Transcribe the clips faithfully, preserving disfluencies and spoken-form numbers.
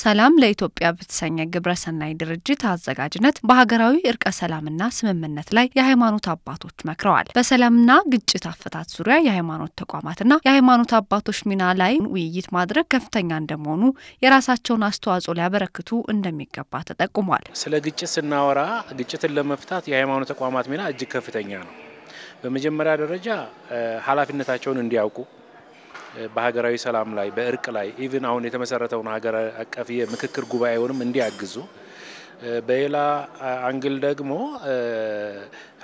ሰላም ለኢትዮጵያ በተሰኘ ግብረ ሰናይ ድርጅት አዘጋጅነት በሀገራዊ እርቀ ሰላምና ስምምነት ላይ የሃይማኖት አባቶች መክረዋል። በሰላምና ግጭት አፈታት ዙሪያ የሃይማኖት ተቋማትና የሃይማኖት አባቶች ሚና ላይ ውይይት ማድረግ ከፍተኛ እንደመሆኑ የራሳቸውን አስተዋጽኦ ሊያበረክቱ እንደሚገባ ተጠቁሟል። ስለ ግጭት ስናወራ ግጭትን ለመፍታት የሃይማኖት ተቋማት ሚና እጅግ ከፍተኛ ነው። በመጀመሪያ ደረጃ ኃላፊነታቸውን እንዲያውቁ በሀገራዊ ሰላም ላይ በእርቅ ላይ ኢቭን አሁን የተመሰረተውን ሀገር አቀፍ የምክክር ጉባኤውንም እንዲያግዙ በሌላ አንግል ደግሞ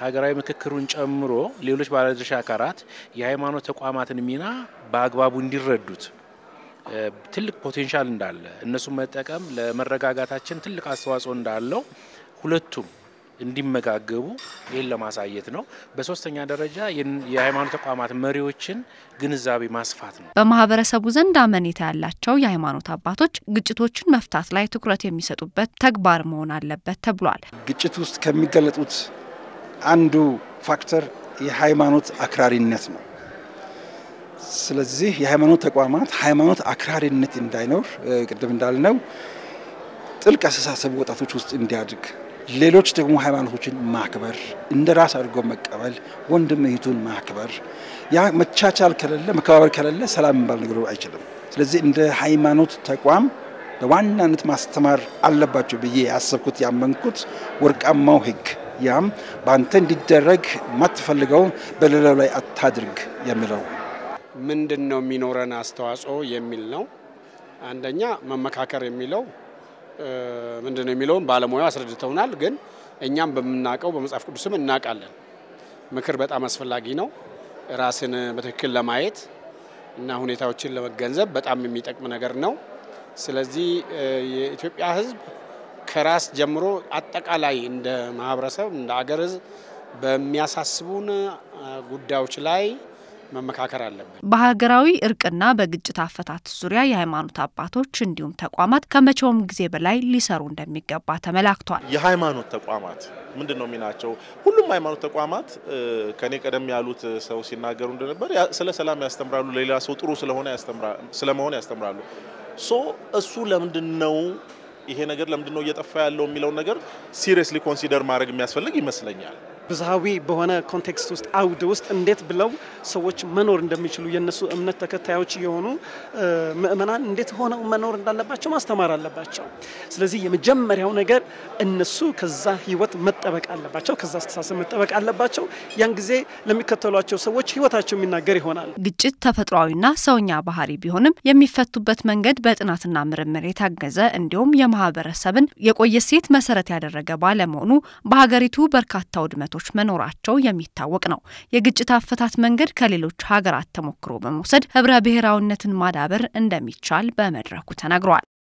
ሀገራዊ ምክክሩን ጨምሮ ሌሎች ባለድርሻ አካላት የሃይማኖት ተቋማትን ሚና በአግባቡ እንዲረዱት ትልቅ ፖቴንሻል እንዳለ እነሱ መጠቀም ለመረጋጋታችን ትልቅ አስተዋጽኦ እንዳለው ሁለቱም እንዲመጋገቡ ይሄን ለማሳየት ነው። በሶስተኛ ደረጃ የሃይማኖት ተቋማት መሪዎችን ግንዛቤ ማስፋት ነው። በማህበረሰቡ ዘንድ አመኔታ ያላቸው የሃይማኖት አባቶች ግጭቶችን መፍታት ላይ ትኩረት የሚሰጡበት ተግባር መሆን አለበት ተብሏል። ግጭት ውስጥ ከሚገለጡት አንዱ ፋክተር የሃይማኖት አክራሪነት ነው። ስለዚህ የሃይማኖት ተቋማት ሃይማኖት አክራሪነት እንዳይኖር ቅድም እንዳልነው ጥልቅ አስተሳሰብ ወጣቶች ውስጥ እንዲያድግ ሌሎች ደግሞ ሃይማኖቶችን ማክበር እንደራስ አድርጎ መቀበል ወንድም እህቱን ማክበር ያ መቻቻል ከለለ መከባበር ከለለ ሰላም ባል ነገር አይችልም። ስለዚህ እንደ ሃይማኖት ተቋም በዋናነት ማስተማር አለባቸው ብዬ ያሰብኩት ያመንኩት ወርቃማው ህግ ያም ባንተ እንዲደረግ ማትፈልገው በሌላው ላይ አታድርግ የሚለው ምንድነው ሚኖረን አስተዋጽኦ የሚል ነው። አንደኛ መመካከር የሚለው ምንድነው የሚለውን ባለሙያ አስረድተውናል። ግን እኛም በመናቀው በመጽሐፍ ቅዱስም እናቃለን ምክር በጣም አስፈልጊ ነው። ራስን በትክክል ለማየት እና ሁኔታዎችን ለመገንዘብ በጣም የሚጠቅም ነገር ነው። ስለዚህ የኢትዮጵያ ህዝብ ከራስ ጀምሮ አጠቃላይ እንደ ማህበረሰብ እንደ አገር በሚያሳስቡን ጉዳዮች ላይ መመካከር አለበት። በሀገራዊ እርቅና በግጭት አፈታት ዙሪያ የሃይማኖት አባቶች እንዲሁም ተቋማት ከመቼውም ጊዜ በላይ ሊሰሩ እንደሚገባ ተመላክቷል። የሃይማኖት ተቋማት ምንድነው ሚናቸው? ሁሉም ሃይማኖት ተቋማት ከኔ ቀደም ያሉት ሰው ሲናገሩ እንደነበር ስለ ሰላም ያስተምራሉ፣ ለሌላ ሰው ጥሩ ስለሆነ ያስተምራሉ ስለመሆን ያስተምራሉ። ሶ እሱ ለምንድነው ይሄ ነገር ለምንድነው እየጠፋ ያለው የሚለው ነገር ሲሪየስሊ ኮንሲደር ማድረግ የሚያስፈልግ ይመስለኛል። ብዙሃዊ በሆነ ኮንቴክስት ውስጥ አውድ ውስጥ እንዴት ብለው ሰዎች መኖር እንደሚችሉ የነሱ እምነት ተከታዮች የሆኑ ምእመናን እንዴት ሆነው መኖር እንዳለባቸው ማስተማር አለባቸው። ስለዚህ የመጀመሪያው ነገር እነሱ ከዛ ህይወት መጠበቅ አለባቸው፣ ከዛ አስተሳሰብ መጠበቅ አለባቸው። ያን ጊዜ ለሚከተሏቸው ሰዎች ህይወታቸው የሚናገር ይሆናል። ግጭት ተፈጥሯዊና ሰውኛ ባህሪ ቢሆንም የሚፈቱበት መንገድ በጥናትና ምርምር የታገዘ እንዲሁም የማህበረሰብን የቆየ ሴት መሰረት ያደረገ ባለመሆኑ በሀገሪቱ በርካታ ውድመት መኖራቸው የሚታወቅ ነው። የግጭት አፈታት መንገድ ከሌሎች ሀገራት ተሞክሮ በመውሰድ ህብረ ብሔራዊነትን ማዳበር እንደሚቻል በመድረኩ ተነግሯል።